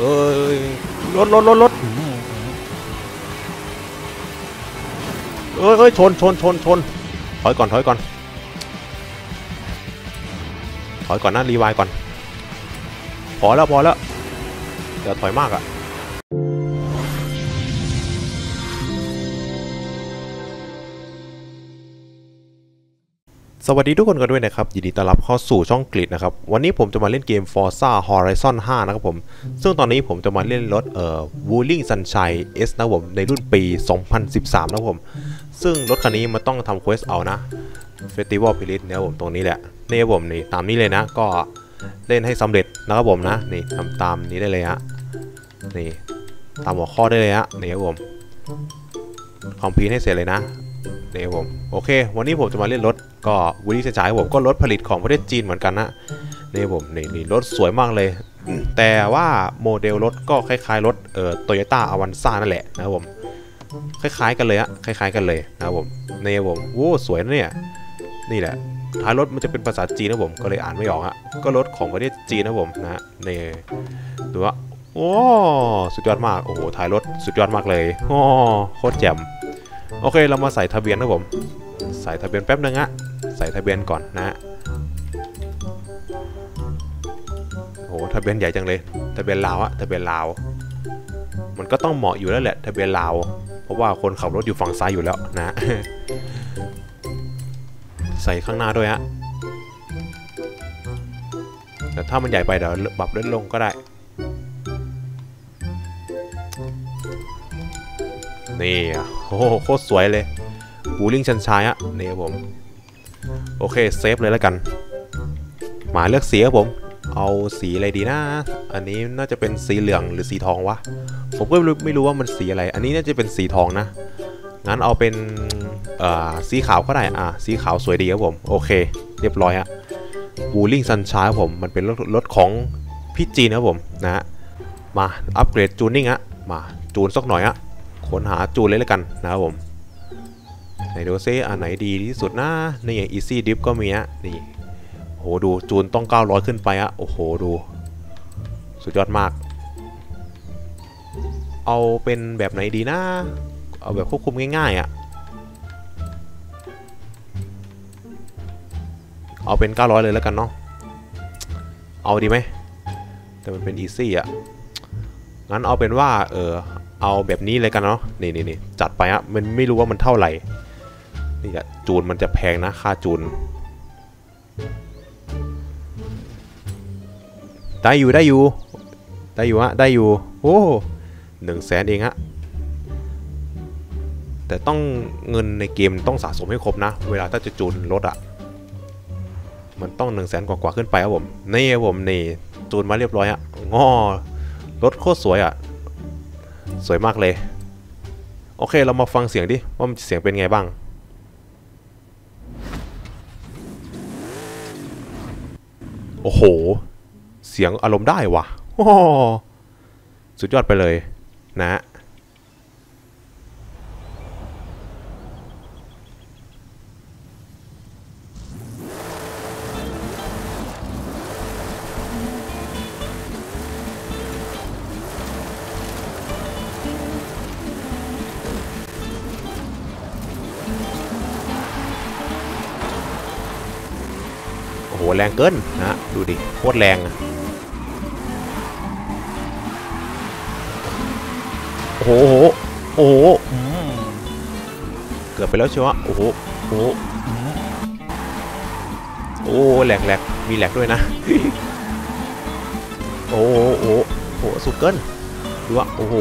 เอ้ยรถเอ้ยชนถอยก่อนนะรีไวก่อนพอแล้วเดี๋ยวถอยมากอะสวัสดีทุกคนกันด้วยนะครับยินดีต้อนรับเข้าสู่ช่องกริดนะครับวันนี้ผมจะมาเล่นเกม Forza Horizon 5 นะครับผมซึ่งตอนนี้ผมจะมาเล่นรถWuling Sunshine S นะผมในรุ่นปี 2013 นะผมซึ่งรถคันนี้มันต้องทำเควสเอานะ Festival Playlist เนี่ยผมตรงนี้แหละนี่ผมนี่ตามนี้เลยนะก็เล่นให้สำเร็จนะครับผมนะนี่ทำตามนี้ได้เลยฮะนี่ตามหัวข้อได้เลยฮะนี่ครับผมคอมพลีทให้เสร็จเลยนะนี่ครับผมโอเควันนี้ผมจะมาเล่นรถก็วูดี้เซนชัยผมก็รถผลิตของประเทศจีนเหมือนกันนะนี่ผมนี่รถสวยมากเลยแต่ว่าโมเดลรถก็คล้ายๆรถToyota Avanza นั่นแหละนะครับผมคล้ายๆกันเลยฮะคล้ายๆกันเลยนะครับผมนี่ครับผมโอ้สวยนะเนี่ยนี่แหละท้ายรถมันจะเป็นภาษาจีนนะผมก็เลยอ่านไม่ออกฮะก็รถของประเทศจีนนะผมนะนี่ดูว่าโอ้สุดยอดมากโอ้โหท้ายรถสุดยอดมากเลยโอ้โคตรแจ่มโอเคเรามาใส่ทะเบียนนะผมใส่ทะเบียนแป๊บนึงฮะใส่ทะเบียนก่อนนะโอ้โหทะเบียนใหญ่จังเลยทะเบียนลาวอะทะเบียนลาวมันก็ต้องเหมาะอยู่แล้วแหละทะเบียนลาวเพราะว่าคนขับรถอยู่ฝั่งซ้ายอยู่แล้วนะใส่ข้างหน้าด้วยฮะแต่ถ้ามันใหญ่ไปเดี๋ยวปรับลดลงก็ได้นี่โอ้โหโคตรสวยเลยบูลิ่งชันชายฮะนี่ครับผมโอเคเซฟเลยแล้วกันหมายเลือกสีครับผมเอาสีอะไรดีนะอันนี้น่าจะเป็นสีเหลืองหรือสีทองวะผมก็ไม่รู้ว่ามันสีอะไรอันนี้น่าจะเป็นสีทองนะงั้นเอาเป็นสีขาวก็ได้สีขาวสวยดีครับผมโอเคเรียบร้อยฮะวูลิ่งซันชายครับผมมันเป็นรถของพี่จีนครับผมนะฮะมาอัปเกรดจูนนิ่งฮะมาจูนสักหน่อยฮะค้นหาจูนเลยแล้วกันนะครับผมไหนดูซิอันไหนดีที่สุดนะนี่อย่าง Easy Dip ก็มีฮะนี่โหดูจูนต้อง900ขึ้นไปฮะโอ้โหดูสุดยอดมากเอาเป็นแบบไหนดีนะเอาแบบควบคุมง่ายๆอ่ะเอาเป็น900เลยแล้วกันเนาะเอาดีไหมแต่มันเป็น Easy อ่ะงั้นเอาเป็นว่าเอาแบบนี้เลยกันเนาะนี่จัดไปฮะมันไม่รู้ว่ามันเท่าไหร่นี่แหละจูนมันจะแพงนะค่าจูนได้อยู่ฮะได้อยู่โอ้100,000เองฮะแต่ต้องเงินในเกมต้องสะสมให้ครบนะเวลาถ้าจะจูนรถอะมันต้อง100,000กว่าขึ้นไปครับผมนี่ครับผมนี่จูนมาเรียบร้อยฮะง้อรถโคตรสวยอะสวยมากเลยโอเคเรามาฟังเสียงดิว่ามันเสียงเป็นไงบ้างโอ้โหเสียงอารมณ์ได้ว่ะโอ้สุดยอดไปเลยนะแรงเกินนะดูดิโคตรแรงโอ้โหเกือบไปแล้วเชียวอะโอ้โหแหลกมีแหลกด้วยนะโอ้โหสุดเกินดูอะโอ้โห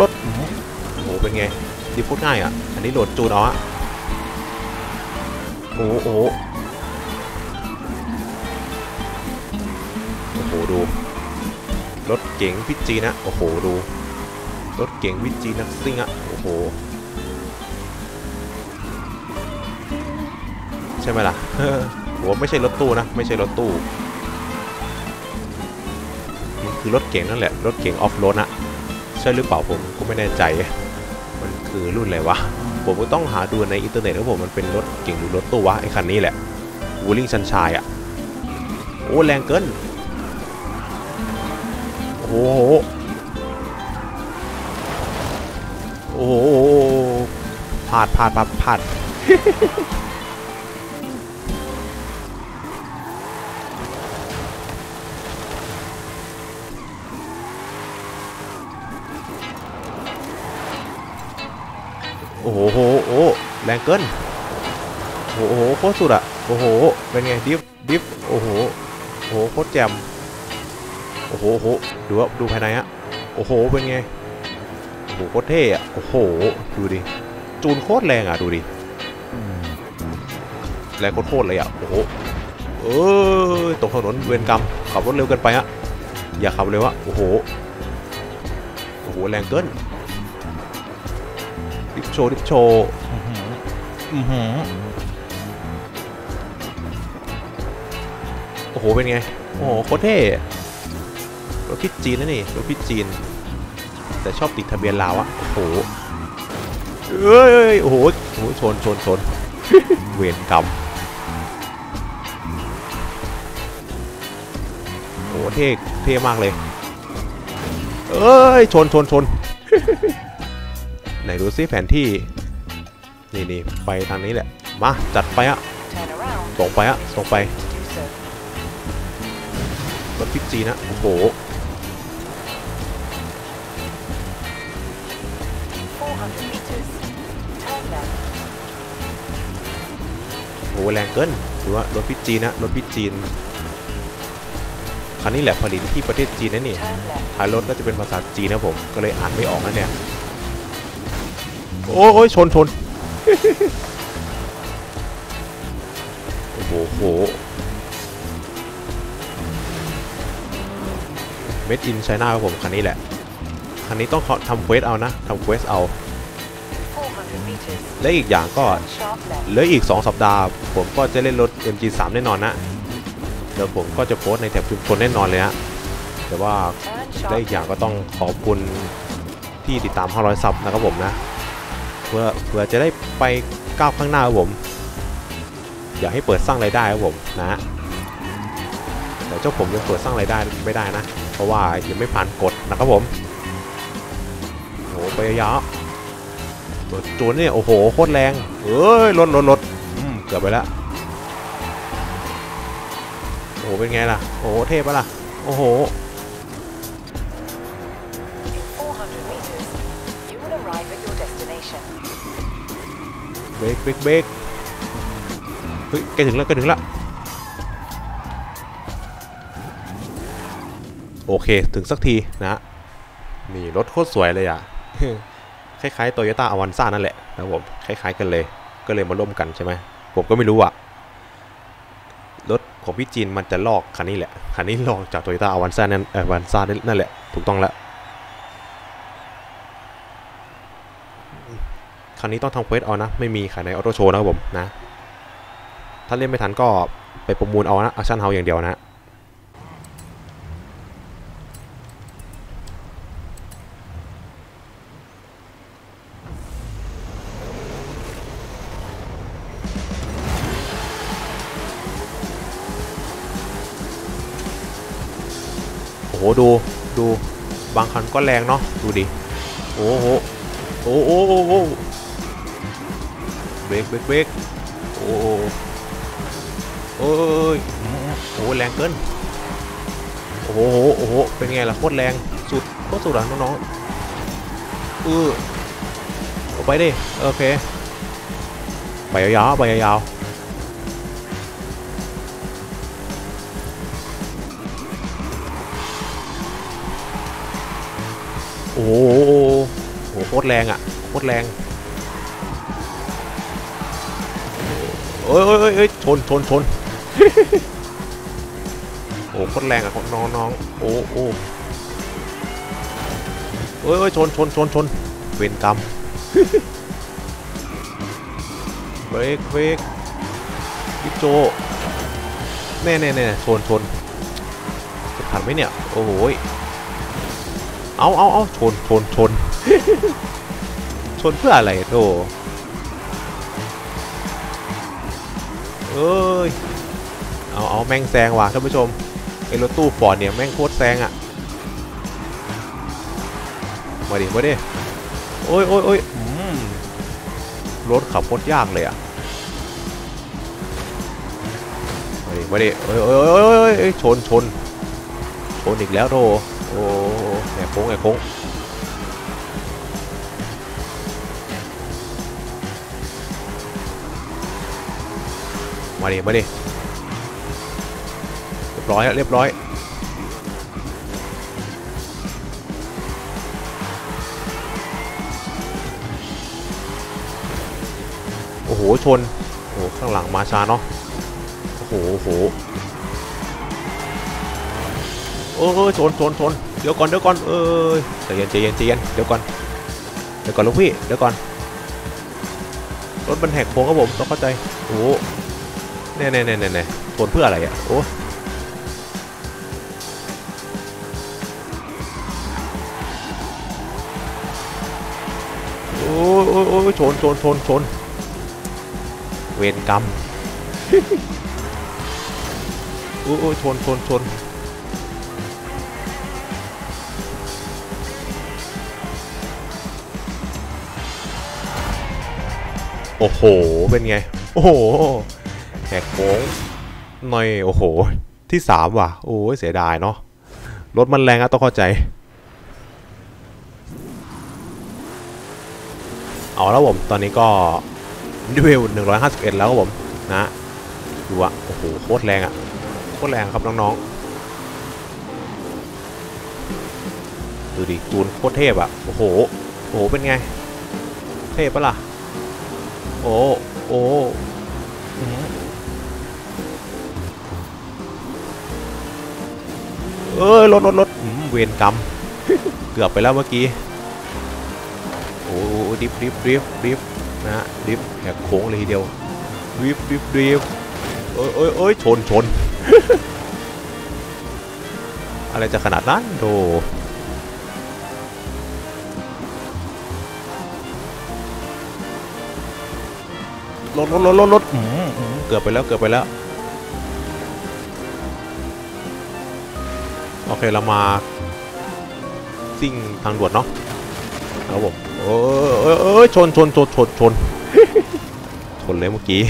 รถโอ้เป็นไงดิพูดง่ายอะอันนี้โหลดจูนเอาอะโอ้โหดูรถเก๋งพิจีนะโอ้โหดูรถเก๋งพิจีนักซิ่งอะโอ้โหใช่ไหมล่ะโหไม่ใช่รถตู้นะไม่ใช่รถตู้มันคือรถเก๋งนั่นแหละรถเก๋งออฟโรดนะใช่หรือเปล่าผมก็ไม่แน่ใจมันคือรุ่นอะไรวะผมก็ต้องหาดูในอินเทอร์เน็ตแล้วผมมันเป็นรถเก่งหรือรถตู้วะไอ้คันนี้แหละวูลิ่งชันชายอ่ะโอ้แรงเกิน โอ้โหโอ้โหผาดผาดผาดผาดโอ้โหโอ้แรงเกินโอ้โหโคตรสุดอะโอ้โหเป็นไงดิฟดิฟโอ้โหโอ้โหโคตรแจ่มโอ้โหดูว่าดูภายในฮะโอ้โหเป็นไงโอ้โหโคตรเท่อะโอ้โหดูดิจูนโคตรแรงอะดูดิแรงโคตรเลยอะโอ้โหเออตกถนนเวรกรรมขับรถเร็วเกินไปฮะอย่าขับเร็วอะโอ้โหโอ้โหแรงเกินดิฟโชว์ดิฟโชว์โอ้โหเป็นไงโอ้โหโคตรเท่รถพิจีนนะนี่รถพิจีนแต่ชอบติดทะเบียนลาวอะโอ้โหเอ้ยโอ้โหชนเวรกรรมโอ้โหเท่มากเลยเอ้ยชนไหนดูซิแผนที่นี่ไปทางนี้แหละมาจัดไปอะส่งไปอะส่งไปรถพิจีนนะโอ้โหแรงเกินหรือว่ารถพิจีนนะรถพิจีนคันนี้แหละผลิตที่ประเทศจีนนั่นนี่ท้ายรถก็จะเป็นภาษาจีนนะผมก็เลยอ่านไม่ออกนะเนี่ยโอ้ยชนโอ้โหเมดอินไชน่าครับผมคันนี้แหละคันนี้ต้องทำเควสเอานะทำเควสเอาและอีกอย่างก็เหลืออีก2สัปดาห์ผมก็จะเล่นรถ MG3 แน่นอนนะเดี๋ยวผมก็จะโพสในแถบชุมชนแน่นอนเลยฮะแต่ว่าและอีกอย่างก็ต้องขอบคุณที่ติดตาม500ซับนะครับผมนะเพื่อจะได้ไปก้าวข้างหน้าครับผมอยากให้เปิดสร้างรายได้ครับผมนะแต่เจ้าผมยังเปิดสร้างรายได้ไม่ได้นะเพราะว่ายังไม่ผ่านกฎนะครับผมโหไปยาวจูนเนี่ยโอ้โหโคตรแรงเอ้ยรถเกือบไปแล้วโอ้เป็นไงล่ะโอ้เทพปะล่ะโอ้โหเบรกเฮ้ยใกล้ถึงแล้วโอเคถึงสักทีนะนี่รถโคตรสวยเลยอ่ะ คล้ายๆ Toyota Avanza นั่นแหละนะผมคล้ายๆกันเลยก็เลยมาร่วมกันใช่ไหมผมก็ไม่รู้อ่ะรถของพี่จีนมันจะลอกคันนี้แหละคันนี้ลอกจาก Toyota Avanza นั่นAvanza นั่นแหละถูกต้องแล้วคันนี้ต้องทำเควสเอานะไม่มีขายในออโต้โชว์นะครับผมนะถ้าเล่นไม่ทันก็ไปประมูลเอานะแอคชั่นเฮาอย่างเดียวนะโอ้ดูบางคันก็แรงเนาะดูดิโอ้โหโอ้เบรกโอ้ยโอ้แรงเกินโอ้โหเป็นไงล่ะโคตรแรงสุดโคตรสุดหลังน้องๆออกไปดิโอเคไปยาวโอ้โหโคตรแรงอ่ะโคตรแรงเอ้ยชน โอ้โคตรแรงอ่ะของน้องๆโอ้ยชนเวรกรรมเบรกพิโจแน่ชนจะทันไหมเนี่ยโอ้โหเอาชน ชนเพื่ออะไรโธ่เอ้ยเอาแม่งแซงว่ะท่านผู้ชมไอ้รถตู้ฟอร์ดเนี่ยแม่งโคตรแซงอ่ะ มาดิมาดิโอ้ยโอ้ยโอ้ยรถขับโคตรยากเลยอ่ะมาดิมาดิโอ้ยโอ้ยโอ้ยโอ้ยชนชนชนอีกแล้วโธ่โอ้แหกโค้งแหกโค้งมาดิมาดิเรียบร้อยแล้วเรียบร้อยโอ้โหชนโอ้ข้างหลังมาช้าเนาะโอ้โหโอ้โหเออชนชนชนเดี๋ยวก่อนเดี๋ยวก่อนเออใจเย็นใจเย็นใจเย็นเดี๋ยวก่อนเดี๋ยวก่อนลูกพี่เดี๋ยวก่อนรถมันแหกโค้งครับผมต้องเข้าใจโอ้แน่ๆๆๆๆชนเพื่ออะไรอ่ะโอ้โอ้โอ้โอ้ชนชนชนชนเวรกรรมโอ้โอ้ชนชนชนโอ้โหเป็นไงโอ้โหแหกโค้งหน่อยโอ้โหที่3ว่ะโอ้ยเสียดายเนาะรถมันแรงอะต้องเข้าใจเอาแล้วผมตอนนี้ก็ดิว151แล้วครับผมนะดูอะโอ้โหโคตรแรงอะโคตรแรงครับน้องๆดูดิจูนโคตรเทพอะโอ้โหโอ้โหเป็นไงเทพปะล่ะโอ้โอ้เอ้ยรถรถรถเวรกรรมเกือบไปแล้วเมื่อกี้โอ้ดิฟดิฟดิฟดิฟนะฮะดิฟแหกโค้งเลยทีเดียวดิฟดิฟดิฟเอ้ยเอ้ยเอ้ยชนชนอะไรจะขนาดนั้นโธ่รถรถรถรถรถเกือบไปแล้วเกือบไปแล้วโอเคเรามาซิ่งทางด่วนเนาะครับผมเออเออเออชนชนชนชนชนชนเลยเมื่อกี้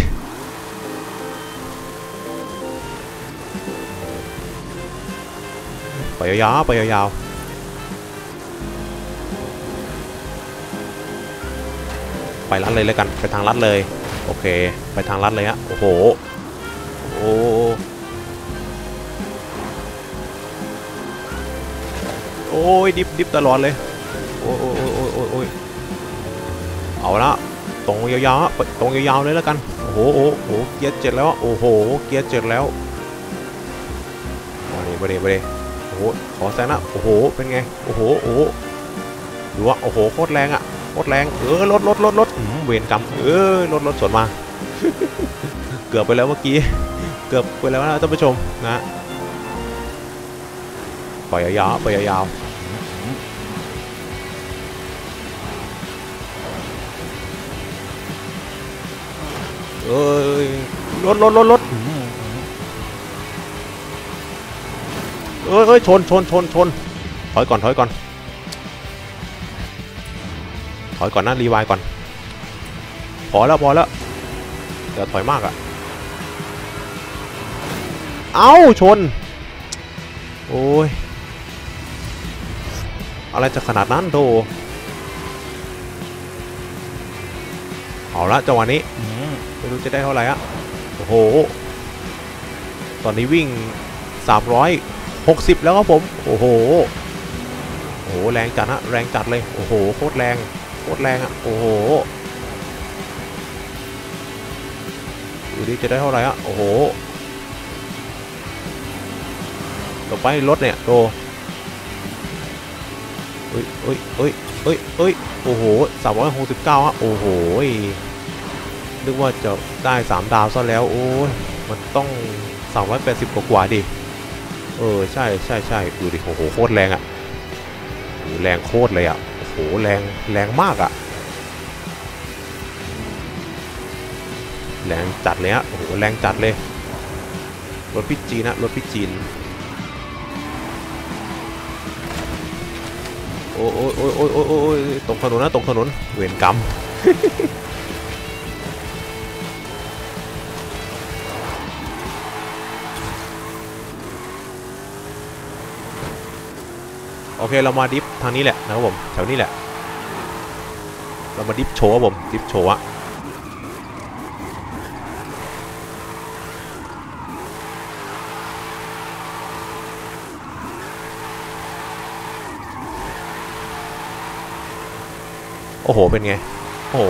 ไปยาวๆไปยาวๆไปรัดเลยแล้วกันไปทางรัดเลยโอเคไปทางรัดเลยฮะโอ้โหโอ้โอ้ยดิบดิบตลอดเลยโอ้ยโอ้ยโอ้ยโอ้ยเอาละตรงยาวๆตรงยาวๆเลยแล้วกันโอ้โหโอ้โหเกียร์7แล้วโอ้โหเกียร์7แล้วมาดิมาดิมาดิโอ้โหขอแซงนะโอ้โหเป็นไงโอ้โหโอ้โหดูว่าโอ้โหโคตรแรงอ่ะโคตรแรงเออรถรถรถรถเวรกรรมเออรถรถสวนมาเกือบไปแล้วเมื่อกี้เกือบไปแล้วนะท่านผู้ชมนะปล่อยยาวๆปล่อยยาวๆเอ้ยรถรถรถรถเอ้ยเอ้ยชนชนชนชนถอยก่อนถอยก่อนถอยก่อนนะรีไวก่อนพอแล้วพอแล้วเดี๋ยวถอยมากอ่ะเอ้าชนโอ้ยอะไรจะขนาดนั้นโธ่เอาละจังหวะนี้ไม่รู้จะได้เท่าไหร่อะโอ้โหตอนนี้วิ่ง360แล้วครับผมโอ้โหโอ้โหแรงจัดนะแรงจัดเลยโอ้โหโคตรแรงโคตรแรงอะโอ้โหดูดิจะได้เท่าไหร่อะโอ้โหต่อไปรถเนี่ยโตเอ้ยเอ้ยเอ้ยเอ้ยเอ้ยโอ้โห369อะโอ้โหนึกว่าจะได้3ดาวซะแล้วโอ้ยมันต้อง380กว่าดิเออใช่ใช่ใช่ดูดิโอ้โหโคตรแรงอ่ะแรงโคตรเลยอ่ะโอ้โหแรงแรงมากอ่ะแรงจัดเลยฮะโอ้โหแรงจัดเลยรถพี่จีนนะรถพี่จีนโ โอ้ยโอ้ยโอ้ยโอ้ยตกถนนนะตกถนนเวรกรรมโอเคเรามาดิฟทางนี้แหละนะครับผมแถวนี้แหละเรามาดิฟโชว์ผมดิฟโชว์โอ้โหเป็นไงโอ้โห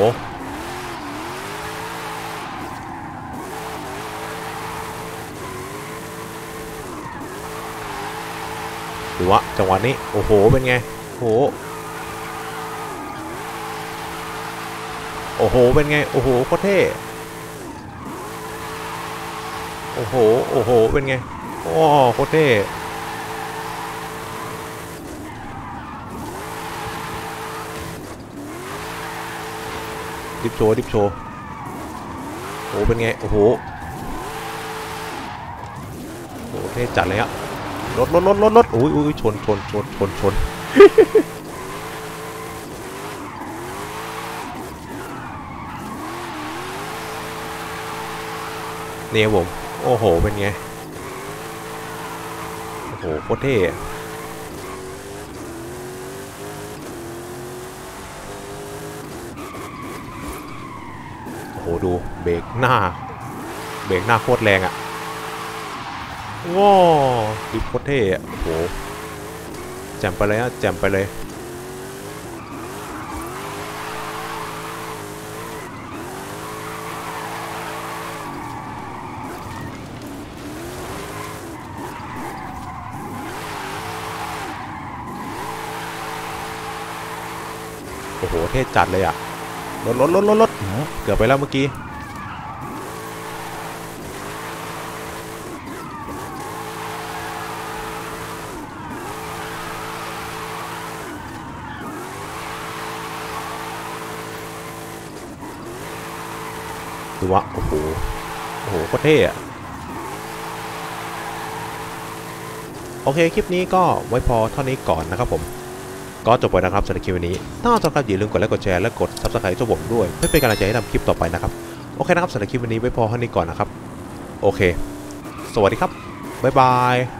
ดูวะจังหวะนี้โอ้โหเป็นไงโอ้โหโอ้โหเป็นไงโอ้โหโคตรเท่โอ้โหโอ้โหเป็นไงโอ้โคตรเท่ดิฟโชว์ดิฟโชว์โอ้เป็นไงโอ้โหโอ้เท่จัดเลยอะรถรถโอ้ยชนเนี่ยผมโอ้โหเป็นไงโอ้โหโคตรเท่โอ้โหดูเบรกหน้าโคตรแรงอ่ะว้าวดิโคตรเท่อะโอ้โหแจ่มไปเลยนะแจ่มไปเลยโอ้โหเท่จัดเลยอะรถเกือบไปแล้วเมื่อกี้ดูวะโอ้โหโอ้โหโคตรเท่อะโอเคคลิปนี้ก็ไว้พอเท่านี้ก่อนนะครับผมก็จบไปนะครับสำหรับคลิปนี้ถ้าชอบครับอย่าลืมกดไลค์กดแชร์และกด Subscribe ช่องผมด้วยเพื่อเป็นกำลังใจให้ทำคลิปต่อไปนะครับโอเคนะครับสำหรับคลิปนี้ไว้พอเท่านี้ก่อนนะครับโอเคสวัสดีครับบ๊ายบาย